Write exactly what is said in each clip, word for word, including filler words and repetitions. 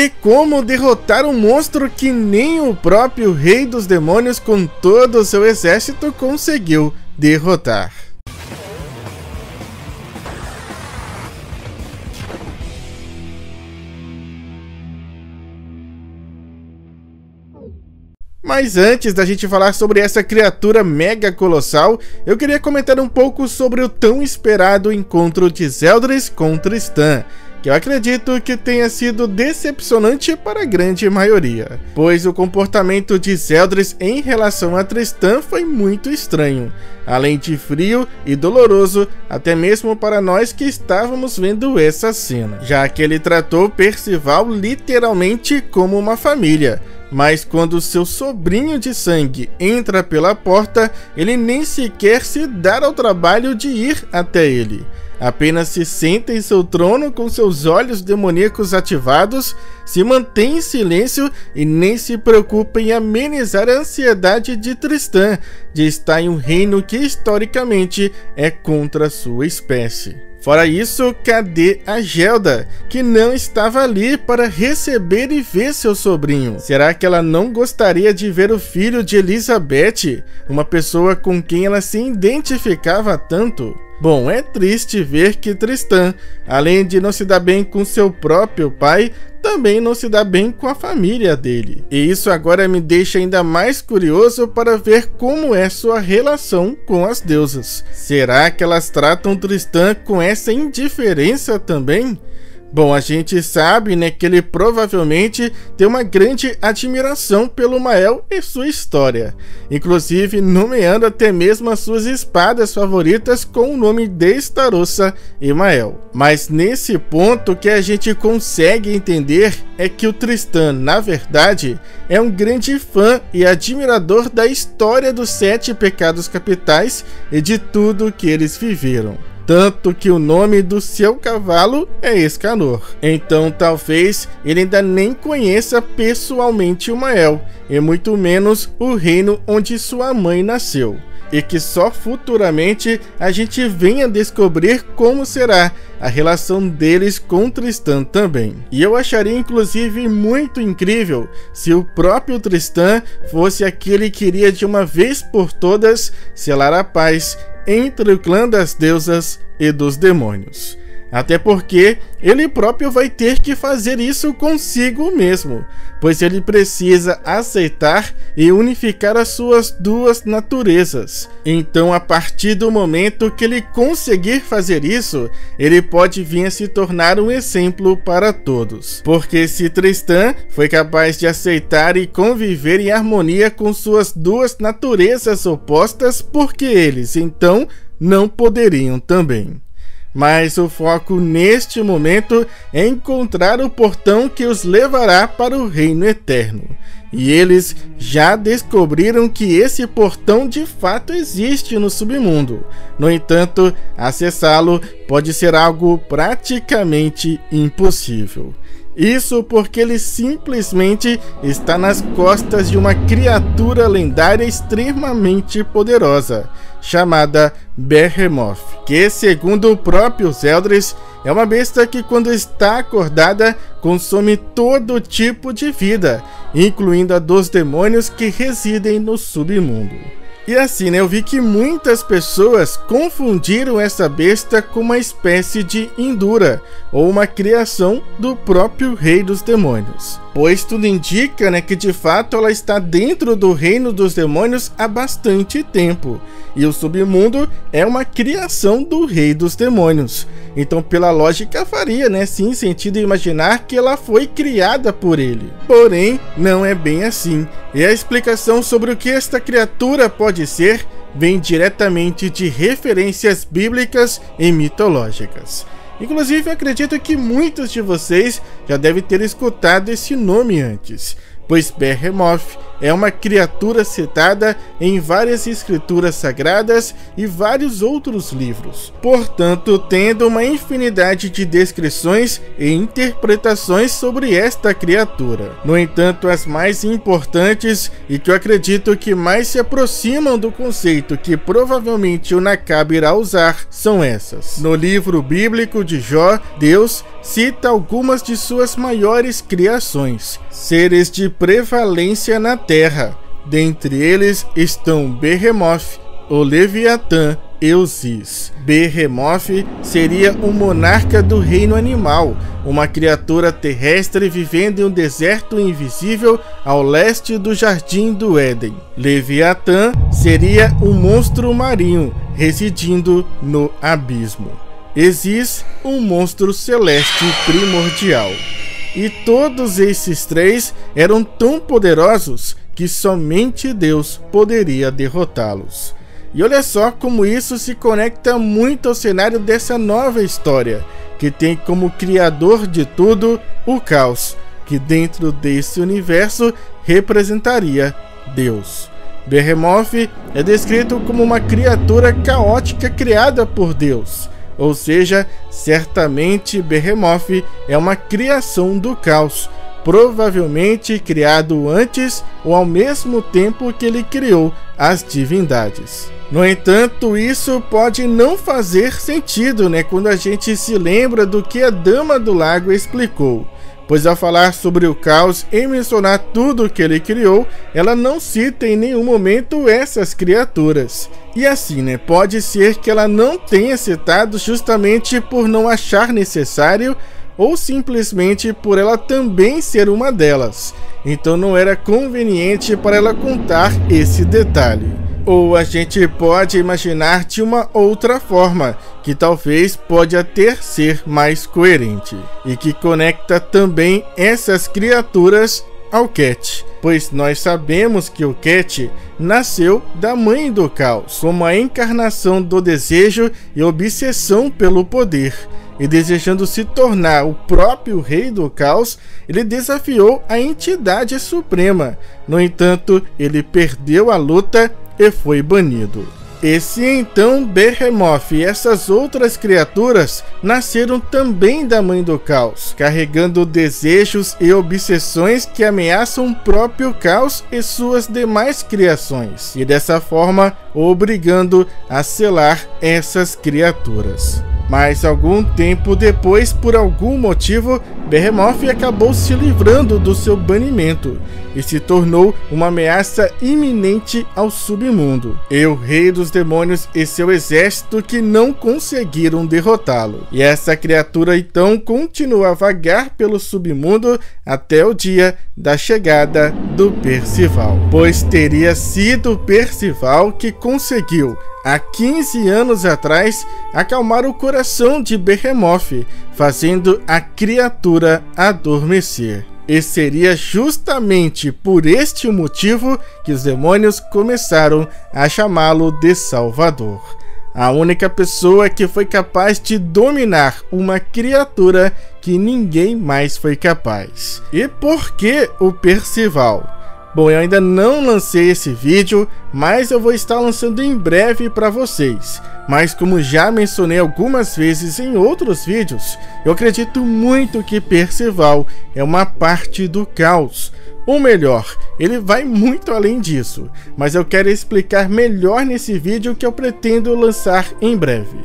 E como derrotar um monstro que nem o próprio Rei dos Demônios com todo o seu exército conseguiu derrotar. Mas antes da gente falar sobre essa criatura mega colossal, eu queria comentar um pouco sobre o tão esperado encontro de Zeldris com Tristan, que eu acredito que tenha sido decepcionante para a grande maioria, pois o comportamento de Zeldris em relação a Tristan foi muito estranho, além de frio e doloroso, até mesmo para nós que estávamos vendo essa cena, já que ele tratou Percival literalmente como uma família. Mas quando seu sobrinho de sangue entra pela porta, ele nem sequer se dá ao trabalho de ir até ele. Apenas se senta em seu trono com seus olhos demoníacos ativados, se mantém em silêncio e nem se preocupa em amenizar a ansiedade de Tristan de estar em um reino que historicamente é contra sua espécie. Fora isso, cadê a Gelda, que não estava ali para receber e ver seu sobrinho? Será que ela não gostaria de ver o filho de Elizabeth, uma pessoa com quem ela se identificava tanto? Bom, é triste ver que Tristan, além de não se dar bem com seu próprio pai, também não se dá bem com a família dele. E isso agora me deixa ainda mais curioso para ver como é sua relação com as deusas. Será que elas tratam Tristan com essa indiferença também? Bom, a gente sabe, né, que ele provavelmente tem uma grande admiração pelo Mael e sua história, inclusive nomeando até mesmo as suas espadas favoritas com o nome de Estarossa e Mael. Mas nesse ponto que a gente consegue entender é que o Tristan, na verdade, é um grande fã e admirador da história dos Sete Pecados Capitais e de tudo que eles viveram. Tanto que o nome do seu cavalo é Escanor. Então talvez ele ainda nem conheça pessoalmente o Mael, e muito menos o reino onde sua mãe nasceu. E que só futuramente a gente venha descobrir como será a relação deles com Tristan também. E eu acharia inclusive muito incrível se o próprio Tristan fosse aquele que iria de uma vez por todas selar a paz entre o clã das deusas e dos demônios. Até porque ele próprio vai ter que fazer isso consigo mesmo, pois ele precisa aceitar e unificar as suas duas naturezas. Então, a partir do momento que ele conseguir fazer isso, ele pode vir a se tornar um exemplo para todos. Porque se Tristan foi capaz de aceitar e conviver em harmonia com suas duas naturezas opostas, porque eles, então, não poderiam também. Mas o foco neste momento é encontrar o portão que os levará para o Reino Eterno. E eles já descobriram que esse portão de fato existe no submundo. No entanto, acessá-lo pode ser algo praticamente impossível. Isso porque ele simplesmente está nas costas de uma criatura lendária extremamente poderosa, chamada Behemoth, que, segundo o próprio Zeldris, é uma besta que, quando está acordada, consome todo tipo de vida, incluindo a dos demônios que residem no submundo. E assim, né, eu vi que muitas pessoas confundiram essa besta com uma espécie de Indura, ou uma criação do próprio Rei dos Demônios. Pois tudo indica, né, que de fato ela está dentro do Reino dos Demônios há bastante tempo, e o submundo é uma criação do Rei dos Demônios. Então, pela lógica, faria, né, sim sentido imaginar que ela foi criada por ele. Porém, não é bem assim. E a explicação sobre o que esta criatura pode ser vem diretamente de referências bíblicas e mitológicas. Inclusive, acredito que muitos de vocês já devem ter escutado esse nome antes, pois Behemoth é uma criatura citada em várias escrituras sagradas e vários outros livros, portanto tendo uma infinidade de descrições e interpretações sobre esta criatura. No entanto, as mais importantes e que eu acredito que mais se aproximam do conceito que provavelmente o Nakaba irá usar são essas. No livro bíblico de Jó, Deus cita algumas de suas maiores criações, seres de prevalência na Terra. Dentre eles estão Behemoth, o Leviatã e o Ziz. Behemoth seria um monarca do reino animal, uma criatura terrestre vivendo em um deserto invisível ao leste do Jardim do Éden. Leviatã seria um monstro marinho, residindo no abismo. Existe um monstro celeste primordial. E todos esses três eram tão poderosos que somente Deus poderia derrotá-los. E olha só como isso se conecta muito ao cenário dessa nova história, que tem como criador de tudo o caos, que dentro desse universo representaria Deus. Behemoth é descrito como uma criatura caótica criada por Deus. Ou seja, certamente Behemoth é uma criação do caos, provavelmente criado antes ou ao mesmo tempo que ele criou as divindades. No entanto, isso pode não fazer sentido, né, quando a gente se lembra do que a Dama do Lago explicou. Pois ao falar sobre o caos e mencionar tudo que ele criou, ela não cita em nenhum momento essas criaturas. E assim, né, pode ser que ela não tenha citado justamente por não achar necessário, ou simplesmente por ela também ser uma delas. Então não era conveniente para ela contar esse detalhe. Ou a gente pode imaginar de uma outra forma, que talvez pode até ser mais coerente, e que conecta também essas criaturas ao Cat, pois nós sabemos que o Cat nasceu da mãe do caos, como a encarnação do desejo e obsessão pelo poder. E desejando se tornar o próprio Rei do Caos, ele desafiou a entidade suprema. No entanto, ele perdeu a luta e foi banido. E se então Behemoth e essas outras criaturas nasceram também da Mãe do Caos, carregando desejos e obsessões que ameaçam o próprio caos e suas demais criações, e dessa forma obrigando a selar essas criaturas. Mas algum tempo depois, por algum motivo, Behemoth acabou se livrando do seu banimento e se tornou uma ameaça iminente ao submundo, e o Rei dos Demônios e seu exército que não conseguiram derrotá-lo. E essa criatura então continua a vagar pelo submundo até o dia da chegada do Percival, pois teria sido Percival que conseguiu, há quinze anos atrás, acalmar o coração de Behemoth, fazendo a criatura adormecer. E seria justamente por este motivo que os demônios começaram a chamá-lo de Salvador. A única pessoa que foi capaz de dominar uma criatura que ninguém mais foi capaz. E por que o Percival? Bom, eu ainda não lancei esse vídeo, mas eu vou estar lançando em breve para vocês. Mas como já mencionei algumas vezes em outros vídeos, eu acredito muito que Percival é uma parte do caos. Ou melhor, ele vai muito além disso, mas eu quero explicar melhor nesse vídeo que eu pretendo lançar em breve.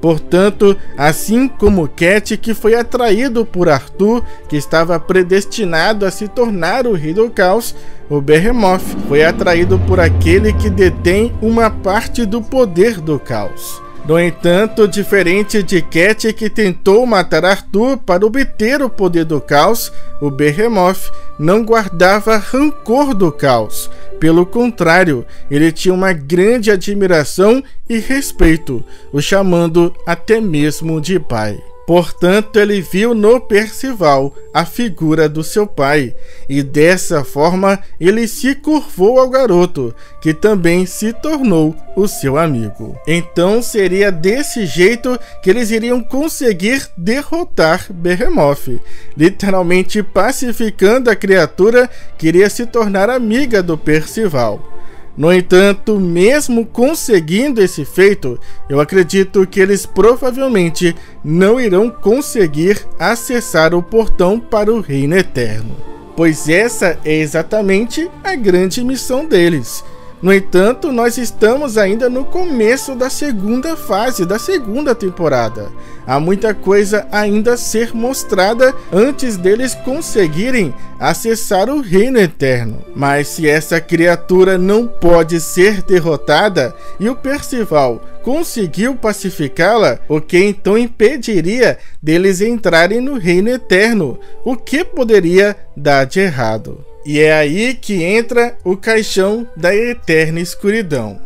Portanto, assim como Cat, que foi atraído por Arthur, que estava predestinado a se tornar o Rei do Caos, o Behemoth foi atraído por aquele que detém uma parte do poder do caos. No entanto, diferente de Cat, que tentou matar Arthur para obter o poder do caos, o Behemoth não guardava rancor do caos. Pelo contrário, ele tinha uma grande admiração e respeito, o chamando até mesmo de pai. Portanto, ele viu no Percival a figura do seu pai, e dessa forma ele se curvou ao garoto, que também se tornou o seu amigo. Então seria desse jeito que eles iriam conseguir derrotar Behemoth, literalmente pacificando a criatura que iria se tornar amiga do Percival. No entanto, mesmo conseguindo esse feito, eu acredito que eles provavelmente não irão conseguir acessar o portão para o Reino Eterno, pois essa é exatamente a grande missão deles. No entanto, nós estamos ainda no começo da segunda fase, da segunda temporada. Há muita coisa ainda a ser mostrada antes deles conseguirem acessar o Reino Eterno. Mas se essa criatura não pode ser derrotada e o Percival conseguiu pacificá-la, o que então impediria deles entrarem no Reino Eterno? O que poderia dar de errado? E é aí que entra o Caixão da Eterna Escuridão.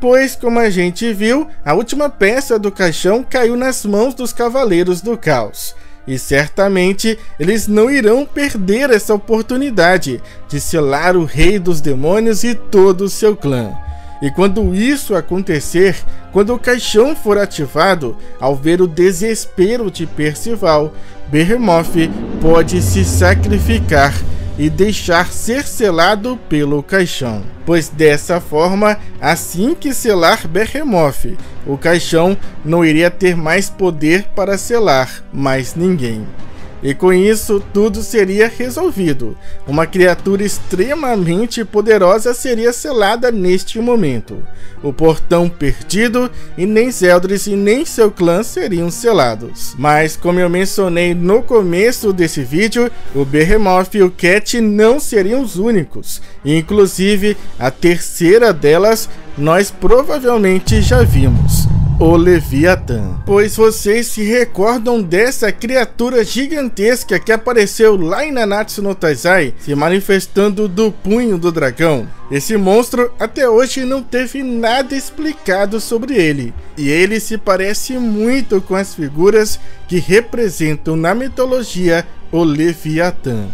Pois, como a gente viu, a última peça do caixão caiu nas mãos dos Cavaleiros do Caos. E certamente eles não irão perder essa oportunidade de selar o Rei dos Demônios e todo o seu clã. E quando isso acontecer, quando o caixão for ativado, ao ver o desespero de Percival, Behemoth pode se sacrificar e deixar ser selado pelo caixão, pois dessa forma, assim que selar Behemoth, o caixão não iria ter mais poder para selar mais ninguém. E com isso, tudo seria resolvido. Uma criatura extremamente poderosa seria selada neste momento. O portão perdido, e nem Zeldris e nem seu clã seriam selados. Mas, como eu mencionei no começo desse vídeo, o Behemoth e o Cat não seriam os únicos. Inclusive, a terceira delas, nós provavelmente já vimos. O Leviathan. Pois vocês se recordam dessa criatura gigantesca que apareceu lá em Nanatsu no Taizai, se manifestando do Punho do Dragão. Esse monstro até hoje não teve nada explicado sobre ele, e ele se parece muito com as figuras que representam na mitologia o Leviathan.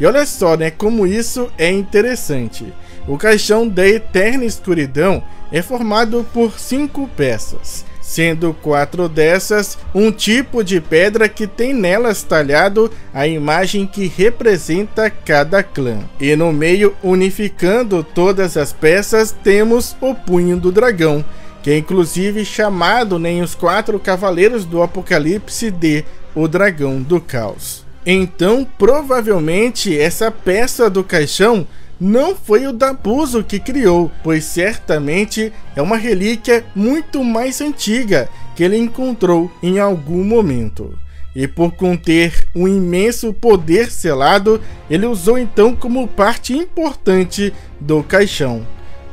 E olha só, né, como isso é interessante. O Caixão da Eterna Escuridão é formado por cinco peças, sendo quatro dessas um tipo de pedra que tem nelas talhado a imagem que representa cada clã. E no meio, unificando todas as peças, temos o Punho do Dragão, que é inclusive chamado, né, em os Quatro Cavaleiros do Apocalipse, de o Dragão do Caos. Então, provavelmente, essa peça do caixão não foi o Dabuso que criou, pois certamente é uma relíquia muito mais antiga que ele encontrou em algum momento. E por conter um imenso poder selado, ele usou então como parte importante do caixão.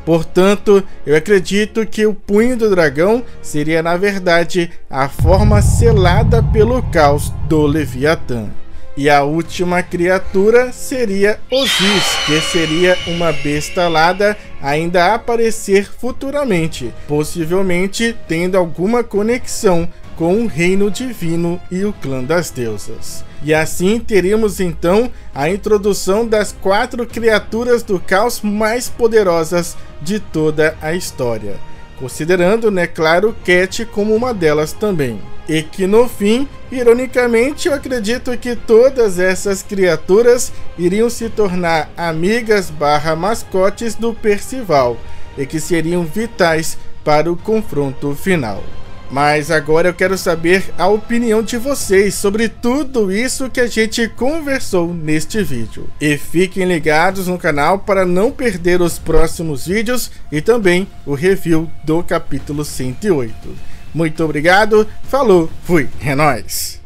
Portanto, eu acredito que o Punho do Dragão seria na verdade a forma selada pelo caos do Leviathan. E a última criatura seria Ozis, que seria uma besta alada ainda a aparecer futuramente, possivelmente tendo alguma conexão com o Reino Divino e o Clã das Deusas. E assim teríamos então a introdução das quatro criaturas do caos mais poderosas de toda a história, considerando, né, claro, Cat como uma delas também. E que no fim, ironicamente, eu acredito que todas essas criaturas iriam se tornar amigas barra mascotes do Percival, e que seriam vitais para o confronto final. Mas agora eu quero saber a opinião de vocês sobre tudo isso que a gente conversou neste vídeo. E fiquem ligados no canal para não perder os próximos vídeos e também o review do capítulo cento e oito. Muito obrigado, falou, fui, é nóis!